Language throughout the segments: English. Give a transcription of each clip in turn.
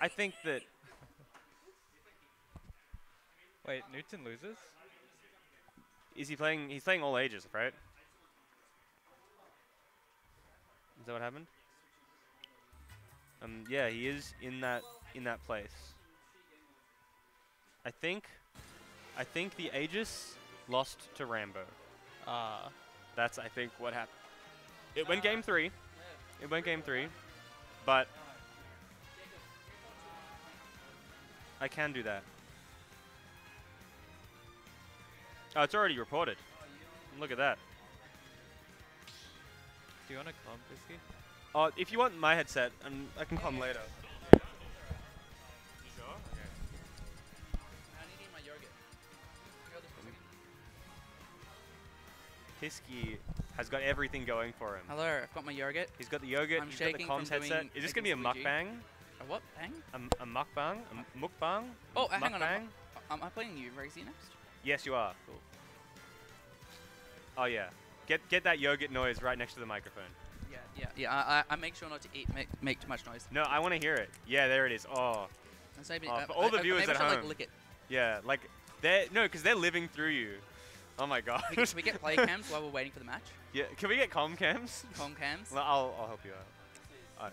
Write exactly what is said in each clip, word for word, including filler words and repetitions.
I think that. Wait, Newton loses? Is he playing? He's playing all ages, right? Is that what happened? Um, yeah, he is in that in that place. I think, I think the Aegis lost to Rambo. Ah, uh, that's I think what happened. It uh, went game three. It went game three, but I can do that. Oh, it's already reported. Look at that. Do you want to comp, Whiskey? Uh, if you want my headset, um, I can come later. You sure? Okay. I need my yogurt. Hiskey has got everything going for him. Hello, I've got my yogurt. He's got the yogurt, I'm he's got the comms headset. Is this going to be a mukbang? A what? Bang? A, a mukbang? A mukbang? Oh, mukbang. Hang on. Am um, I playing you, Racy, next? Yes, you are. Cool. Oh, yeah. Get get that yogurt noise right next to the microphone. Yeah, yeah, yeah. I, I make sure not to eat, make, make too much noise. No, I want to hear it. Yeah, there it is. Oh. Maybe, oh for all I, the I, viewers I at home. Like, lick it. Yeah, like, they're, no, because they're living through you. Oh, my God. Can we get play cams while we're waiting for the match? Yeah, can we get comm cams? Comm cams? Well, I'll, I'll help you out. All right.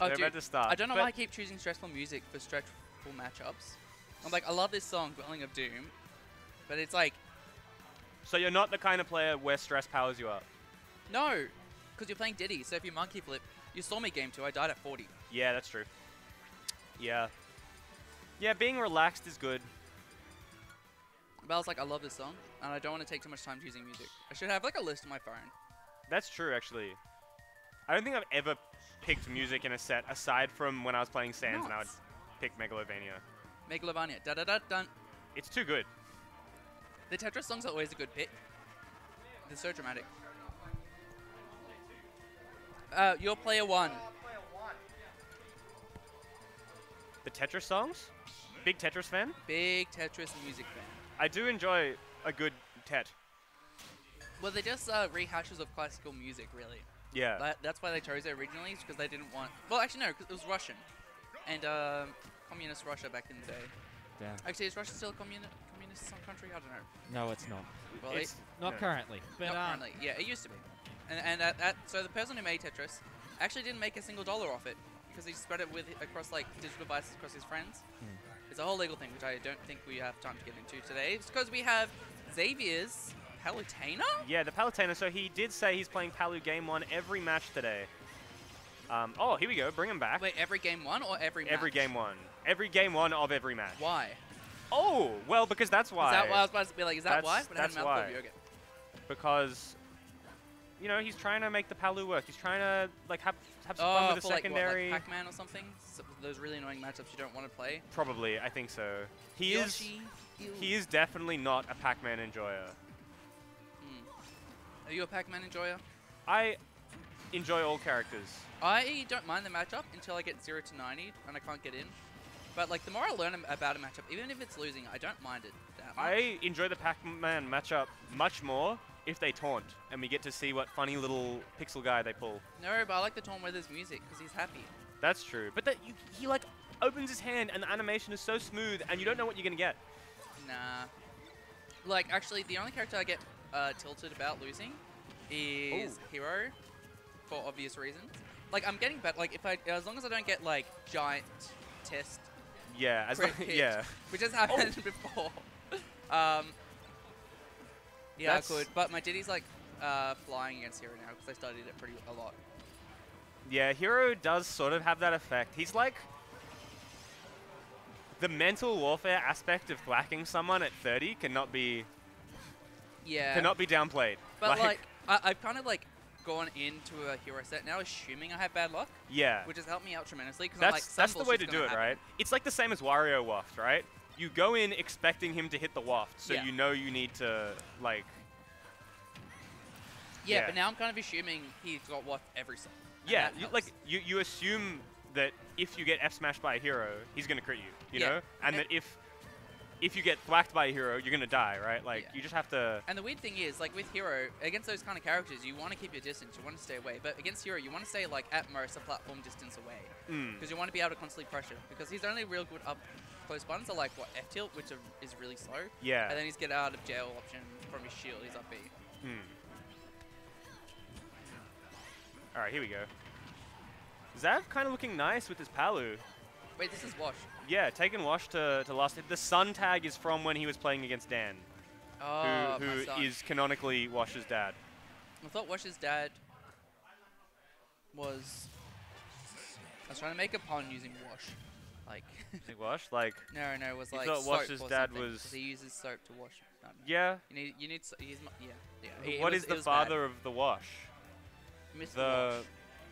Oh, they're dude, about to start. I don't know but why I keep choosing stressful music for stressful matchups. I'm like, I love this song, Dwelling of Doom, but it's like... So you're not the kind of player where stress powers you up? No, because you're playing Diddy, so if you monkey flip, you saw me game two, I died at forty. Yeah, that's true. Yeah. Yeah, being relaxed is good. But I was like, I love this song, and I don't want to take too much time choosing music. I should have like a list on my phone. That's true, actually. I don't think I've ever picked music in a set, aside from when I was playing Sans, Nuts. And I would pick Megalovania. Megalovania, da da da dun. It's too good. The Tetris songs are always a good pick. They're so dramatic. Uh, you're player one. The Tetris songs? Big Tetris fan? Big Tetris music fan. I do enjoy a good Tet. Well, they're just uh, rehashes of classical music, really. Yeah. But that's why they chose it originally, is because they didn't want... Well, actually, no, because it was Russian. And... Uh, Communist Russia back in the day. Damn. Actually, is Russia still a communi communist some country? I don't know. No, it's not. Well, it's it, not no. currently. But not um, currently. Yeah, it used to be. And and at, at, so the person who made Tetris actually didn't make a single dollar off it because he spread it with across like digital devices across his friends. Hmm. It's a whole legal thing, which I don't think we have time to get into today. It's because we have Xavier's Palutena. Yeah, the Palutena. So he did say he's playing Palu Game One every match today. Um, oh, here we go. Bring him back. Wait, every game one or every match? Every game one. Every game one of every match. Why? Oh, well, because that's why. Is that why? I was about to be like, is that that's, why? But that's I had a why. Yogurt. Because, you know, he's trying to make the Palu work. He's trying to, like, have, have some oh, fun with the secondary. Like, like Pac-Man or something? So those really annoying matchups you don't want to play? Probably. I think so. He Yoshi. is He is definitely not a Pac-Man enjoyer. Mm. Are you a Pac-Man enjoyer? I... enjoy all characters. I don't mind the matchup until I get zero to ninety and I can't get in. But like the more I learn about a matchup, even if it's losing, I don't mind it that much. I enjoy the Pac-Man matchup much more if they taunt and we get to see what funny little pixel guy they pull. No, but I like the taunt where there's music because he's happy. That's true. But that you, he like opens his hand and the animation is so smooth and you don't know what you're going to get. Nah. Like actually the only character I get uh, tilted about losing is Ooh. Hero. For obvious reasons. Like, I'm getting better. Like, if I, as long as I don't get, like, giant test. Yeah, as long as, yeah. Which has happened oh. before. um, yeah, That's I could. But my Diddy's, like, uh, flying against Hero now because I studied it pretty a lot. Yeah, Hero does sort of have that effect. He's, like, the mental warfare aspect of blacking someone at thirty cannot be, yeah. cannot be downplayed. But, like, like I, I've kind of, like, gone into a Hero set now, assuming I have bad luck. Yeah. Which has helped me out tremendously. That's, I'm like, that's the way to do it, happen. Right? It's like the same as Wario Waft, right? You go in expecting him to hit the waft, so yeah. you know you need to, like... Yeah, yeah, but now I'm kind of assuming he's got waft every set. Yeah, you, like, you, you assume that if you get F-smashed by a Hero, he's going to crit you, you yeah. know? And, and that if if you get thwacked by a hero, you're gonna die, right? Like, yeah. you just have to. And the weird thing is, like with hero, against those kind of characters, you want to keep your distance, you want to stay away. But against hero, you want to stay like at most a platform distance away, because mm. you want to be able to constantly pressure. Because his only real good up close buttons are like what F-Tilt, which are, is really slow. Yeah. And then he's get out of jail option from his shield, his up B. Mm. All right, here we go. Xav kind of looking nice with his Palu. Wait, this is Wash. Yeah, Tekken Wash to, to last hit. The Sun tag is from when he was playing against Dan, oh, who, who is canonically Wash's dad. I thought Wash's dad was... I was trying to make a pun using Wash. Like... Wash? Like... No, no, it was like soap. You thought Wash's dad was... He uses soap to wash. No, no. Yeah. You need... You need so he's yeah. yeah. What was, is the father bad. of the Wash? Mister The... Wash.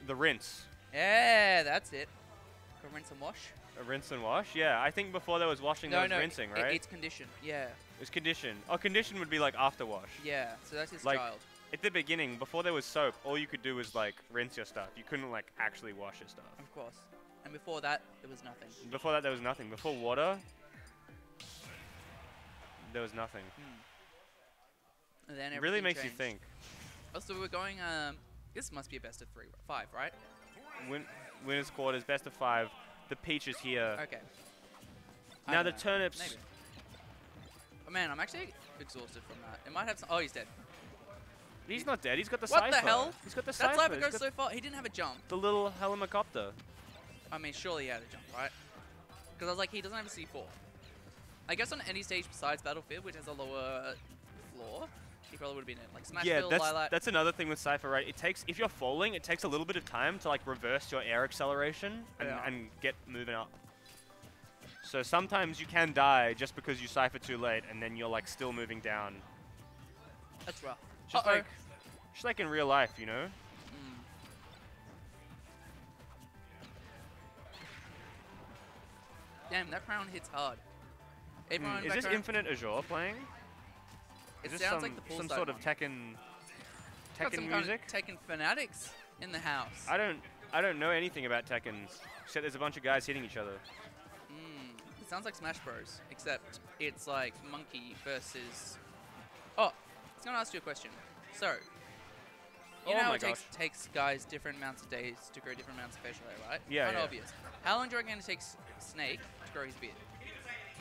The rinse. Yeah, that's it. A rinse and wash. A rinse and wash? Yeah, I think before there was washing, no, there was no, rinsing, it, right? It's condition, yeah. It's condition. Oh, condition would be like after wash. Yeah, so that's his like, child. At the beginning, before there was soap, all you could do was like rinse your stuff. You couldn't like actually wash your stuff. Of course. And before that, there was nothing. Before that, there was nothing. Before water, there was nothing. Mm. And then it really makes changed. you think. Also, we're going, um, this must be a best of three, five, right? Win winners quarters, best of five. The Peach is here. Okay. Now the know. turnips. Maybe. Oh man, I'm actually exhausted from that. It might have some. Oh, he's dead. He's he not dead. He's got the cypher. What the hell? He's got the cypher. That cypher goes so far. He didn't have a jump. The little helicopter. I mean, surely he had a jump, right? Because I was like, he doesn't have a C four. I guess on any stage besides Battlefield, which has a lower floor, he probably would have been in, like Smashville, yeah, that's, Lilac. That's another thing with Cypher, right? It takes, if you're falling, it takes a little bit of time to like reverse your air acceleration and, yeah. and get moving up. So sometimes you can die just because you Cypher too late and then you're like still moving down. That's rough. Just, uh-oh. like, just like in real life, you know? Mm. Damn, that crown hits hard. Mm. Is this around? Infinite Azure playing? Is it sounds some, like the some sort one. of Tekken, Tekken music? Kind of Tekken fanatics in the house. I don't, I don't know anything about Tekken, except there's a bunch of guys hitting each other. Mm, it sounds like Smash Bros, except it's like Monkey versus. Oh, I was gonna ask you a question. So, you oh know how it takes, takes guys different amounts of days to grow different amounts of facial hair, right? Yeah. Not yeah. obvious. How long do you reckon it takes Snake to grow his beard?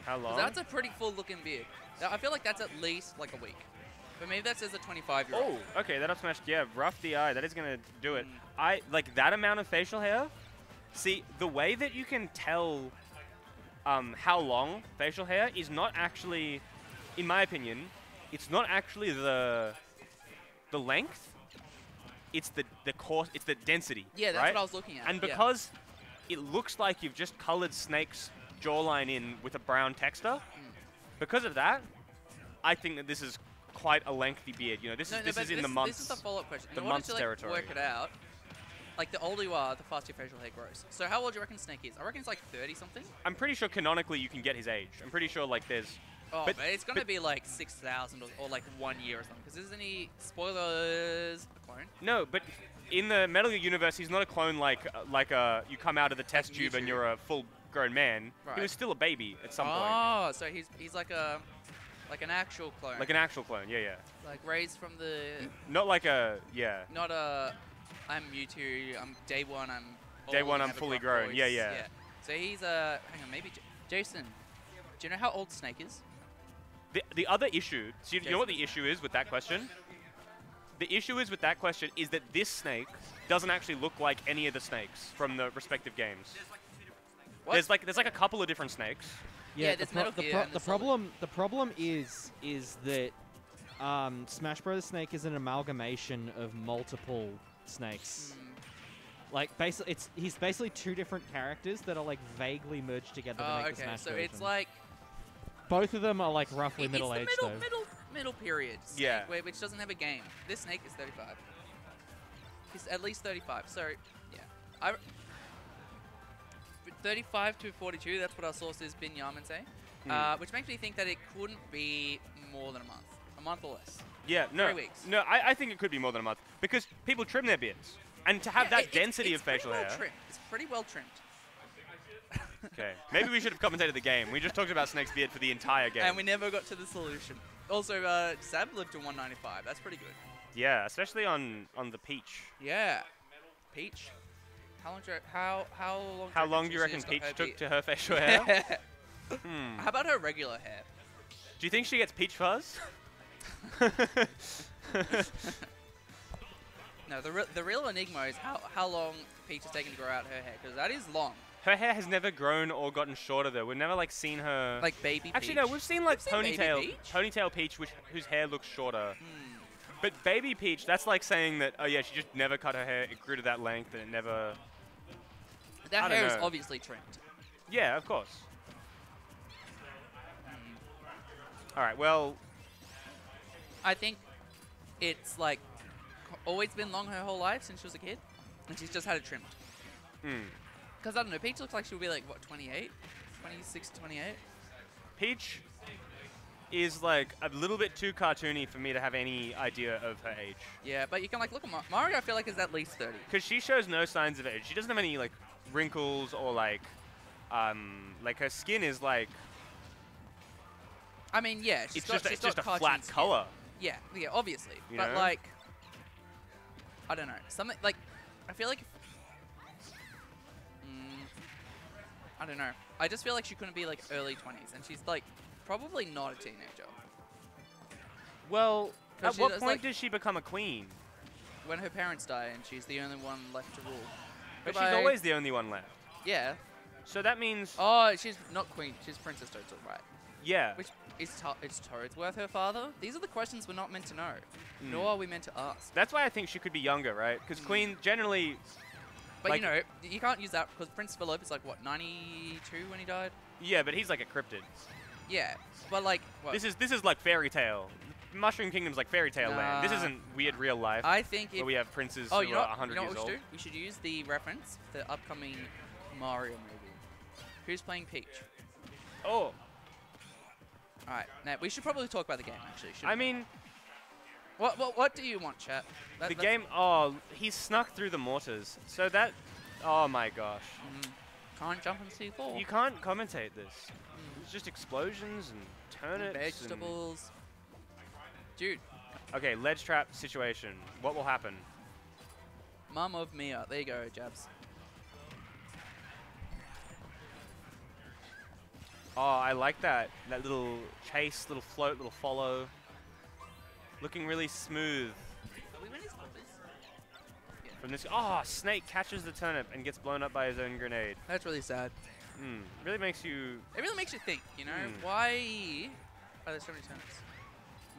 How long? That's a pretty full-looking beard. I feel like that's at least like a week. But maybe that says a twenty-five-year-old. Oh, okay, that up smash, yeah, rough D I. That is going to do it. Mm. I like that amount of facial hair. See, the way that you can tell um, how long facial hair is not actually, in my opinion, it's not actually the the length. It's the the course. It's the density. Yeah, that's right? what I was looking at. And because yeah. it looks like you've just colored Snake's jawline in with a brown texture. Mm. Because of that, I think that this is quite a lengthy beard. You know, this no, is no, this is in this the months. This is the follow-up question. In the order months to, like, territory. Work it out. Like the older you are, the faster your facial hair grows. So how old do you reckon Snake is? I reckon it's like thirty something. I'm pretty sure canonically you can get his age. I'm pretty sure like there's. Oh, but, but it's gonna but be like six thousand or, or like one year or something. Because isn't he spoilers a clone? No, but in the Metal Gear universe, he's not a clone like uh, like uh you come out of the test like tube Mewtwo. and you're a full. grown man, right. He was still a baby at some oh, point. Oh, so he's he's like a like an actual clone. Like an actual clone, yeah, yeah. Like raised from the. N not like a yeah. Not a. I'm Mewtwo. I'm day one. I'm. Day one. I'm fully grown. Voice. Yeah, yeah. Yeah. So he's a. Uh, hang on, maybe J Jason. Do you know how old Snake is? The the other issue. So you, you know what the issue is with that question. The issue is with that question is that this Snake doesn't actually look like any of the Snakes from the respective games. What? There's like there's like a couple of different Snakes. Yeah, yeah the, pro Metal Gear the, pro the, the problem the problem is is that um, Smash Bros. Snake is an amalgamation of multiple Snakes. Mm. Like basically, it's he's basically two different characters that are like vaguely merged together. Uh, to make okay, the Smash so version. It's like both of them are like roughly it's middle age middle, though. Middle middle period. Snake, yeah, where, which doesn't have a game. This Snake is thirty-five. He's at least thirty-five. So yeah, I. thirty-five to forty-two, that's what our sources Bin Yaman say, mm. uh, which makes me think that it couldn't be more than a month. A month or less. Yeah, no. Three weeks. No, I, I think it could be more than a month because people trim their beards. And to have yeah, that it, density it's, it's of facial well hair. Trimmed. It's pretty well trimmed. Okay. Maybe we should have commentated the game. We just talked about Snake's beard for the entire game. And we never got to the solution. Also, uh, Xav lived to one ninety-five. That's pretty good. Yeah, especially on, on the Peach. Yeah. Peach? How long do you, how, how long how do you, long do you reckon Peach took beard? to her facial hair? hmm. How about her regular hair? Do you think she gets peach fuzz? No, the, re the real enigma is how, how long Peach has taken to grow out her hair, because that is long. Her hair has never grown or gotten shorter, though. We've never, like, seen her... Like baby Peach? Actually, no, we've seen, like, we've ponytail seen Peach? ponytail Peach, which, whose hair looks shorter. Mm. But baby Peach, that's like saying that, oh, yeah, she just never cut her hair. It grew to that length, and it never... That hair know. is obviously trimmed. Yeah, of course. All right, well... I think it's, like, always been long her whole life since she was a kid, and she's just had it trimmed. Mm. Because, I don't know, Peach looks like she'll be, like, what, twenty-eight? twenty-six, twenty-eight? Peach is, like, a little bit too cartoony for me to have any idea of her age. Yeah, but you can, like, look at Mar Mario, I feel like, is at least thirty. Because she shows no signs of age. She doesn't have any, like, wrinkles or, like, um, like, her skin is, like... I mean, yeah, she's it's got, just, she's it's got just a flat skin. color. Yeah, yeah, obviously. You but know? like, I don't know, something like, I feel like, if, mm, I don't know. I just feel like she couldn't be like early twenties, and she's like probably not a teenager. Well, at what point like, does she become a queen? When her parents die, and she's the only one left to rule. But Goodbye. she's always the only one left. Yeah. So that means. Oh, she's not queen. She's Princess Toadstool, right? Yeah. Which is, to is Toadsworth her father? These are the questions we're not meant to know, mm. nor are we meant to ask. That's why I think she could be younger, right? Because mm. Queen generally... But like you know, you can't use that because Prince Philip is like, what, ninety-two when he died? Yeah, but he's like a cryptid. Yeah, but like... What? This is this is like fairy tale. Mushroom Kingdom's like fairy tale nah. land. This isn't weird real life. I think where we have princes oh, who you know are one hundred you know years old. We should, we should use the reference for the upcoming Mario movie. Who's playing Peach? Oh... All right, now we should probably talk about the game, actually. I mean... We? What, what What do you want, chat? That, the game... Oh, he snuck through the mortars. So that... Oh, my gosh. Mm. Can't jump and see four. You can't commentate this. Mm. It's just explosions and turnips and... Vegetables. And Dude. Okay, ledge trap situation. What will happen? Mum of Mia. There you go, Jabs. Oh, I like that. That little chase, little float, little follow. Looking really smooth. Yeah. From this, oh, Snake catches the turnip and gets blown up by his own grenade. That's really sad. Mm, really makes you... It really makes you think, you know? Mm. Why are there so many turnips?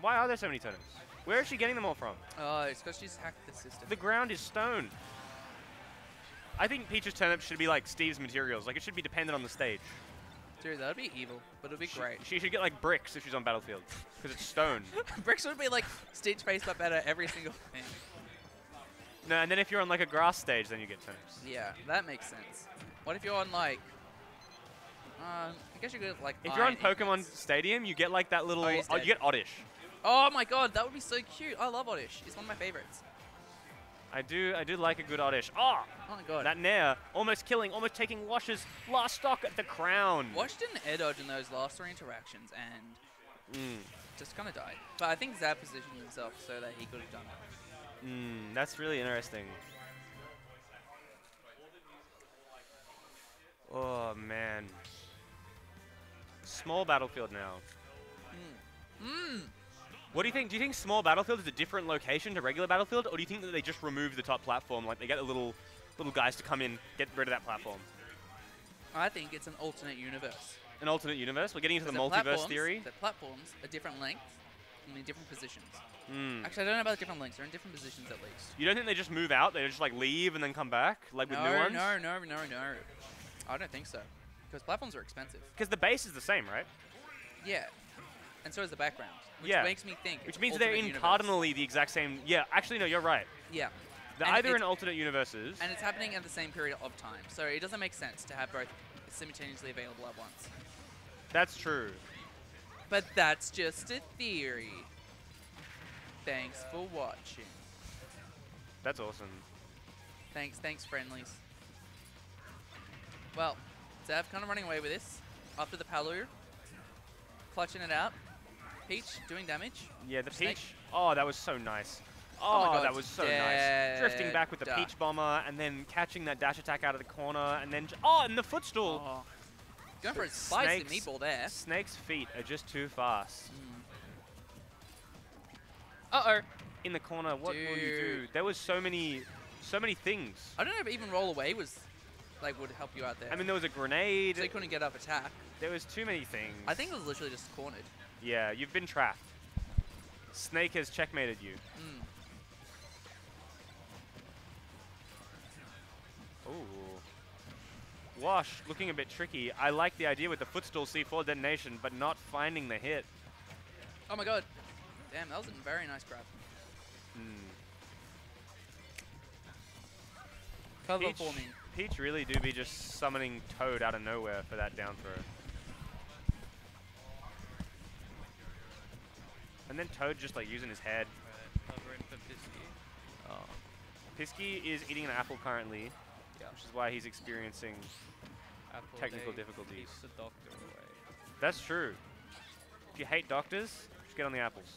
Why are there so many turnips? Where is she getting them all from? Oh, it's because she's hacked the system. The ground is stone. I think Peach's turnips should be like Steve's materials. Like, it should be dependent on the stage. Dude, that would be evil, but it would be she, great. She should get, like, bricks if she's on Battlefield, because it's stone. Bricks would be, like, Stitch face up better every single thing. No, and then if you're on, like, a grass stage, then you get turnips. Yeah, that makes sense. What if you're on, like, um, I guess you could, like, if you're on Pokemon Stadium, you get, like, that little, oh, oh, you get Oddish. Oh, my God, that would be so cute. I love Oddish. He's one of my favorites. I do, I do like a good Oddish. Oh, oh my God. That Nair, almost killing, almost taking Wash's last stock at the crown. Wash didn't air dodge in those last three interactions and mm. just kind of died. But I think Xav positioned himself so that he could have done it. Mm, that's really interesting. Oh, man. Small Battlefield now. Mm. Mm. What do you think? Do you think small Battlefield is a different location to regular Battlefield, or do you think that they just remove the top platform, like they get the little, little guys to come in, get rid of that platform? I think it's an alternate universe. An alternate universe? We're getting into the multiverse theory. The platforms are different lengths and in different positions. Mm. Actually, I don't know about the different lengths. They're in different positions at least. You don't think they just move out? They just like leave and then come back, like with no, new ones? No, no, no, no. I don't think so, because platforms are expensive. Because the base is the same, right? Yeah. And so is the background, which yeah. makes me think. Which means they're in universe. cardinally the exact same. Yeah, actually, no, you're right. Yeah. They're and either in alternate universes. And it's happening at the same period of time. So it doesn't make sense to have both simultaneously available at once. That's true. But that's just a theory. Thanks for watching. That's awesome. Thanks, thanks, friendlies. Well, Xav kind of running away with this after the Palu. Clutching it out. Peach doing damage. Yeah, the Snake. Peach. Oh, that was so nice. Oh, oh my God, that was so nice. Drifting back with the Peach Bomber and then catching that dash attack out of the corner and then... Oh, and the footstool! Oh. Going for a spicy meatball there. Snake's feet are just too fast. Mm. Uh-oh. In the corner, what Dude. will you do? There was so many, so many things. I don't know if even roll away was... Like, would help you out there. I mean, there was a grenade. So you couldn't get up attack. There was too many things. I think it was literally just cornered. Yeah, you've been trapped. Snake has checkmated you. Mm. Ooh. Wash looking a bit tricky. I like the idea with the footstool C four detonation, but not finding the hit. Oh my God. Damn, that was a very nice grab. Mm. Cover Peach, for me. Peach really do be just summoning Toad out of nowhere for that down throw. And then Toad just like using his head. Right, covering for Pisky. Oh. Pisky is eating an apple currently, yeah. which is why he's experiencing apple technical difficulties. The doctor away. That's true. If you hate doctors, just get on the apples.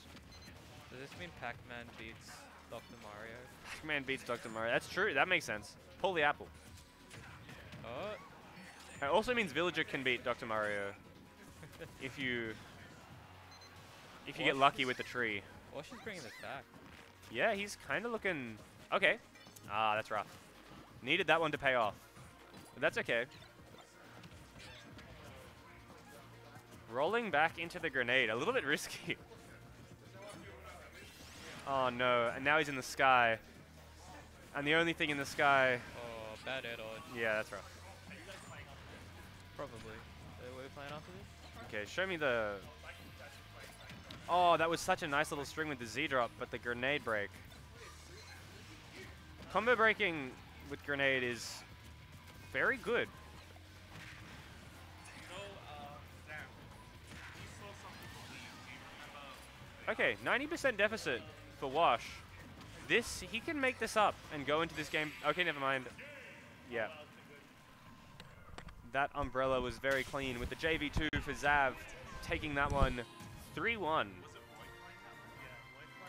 Does this mean Pac-Man beats Doctor Mario? Pac-Man beats Doctor Mario. That's true. That makes sense. Pull the apple. Oh. It also means Villager can beat Doctor Mario if you if you Wash get lucky with the tree. Wash is bringing this back. Yeah, he's kind of looking okay. Ah, that's rough. Needed that one to pay off, but that's okay. Rolling back into the grenade, a little bit risky. Oh no, and now he's in the sky. And the only thing in the sky... Oh, bad air-dodge. Yeah, that's rough. Probably. Are we playing after this? Okay, show me the... Oh, that was such a nice little string with the Z-Drop, but the grenade break. Combo breaking with grenade is very good. Okay, ninety percent deficit. For Wash, this he can make this up and go into this game. Okay, never mind. Yeah, that umbrella was very clean with the J V two for Xav, taking that one three one.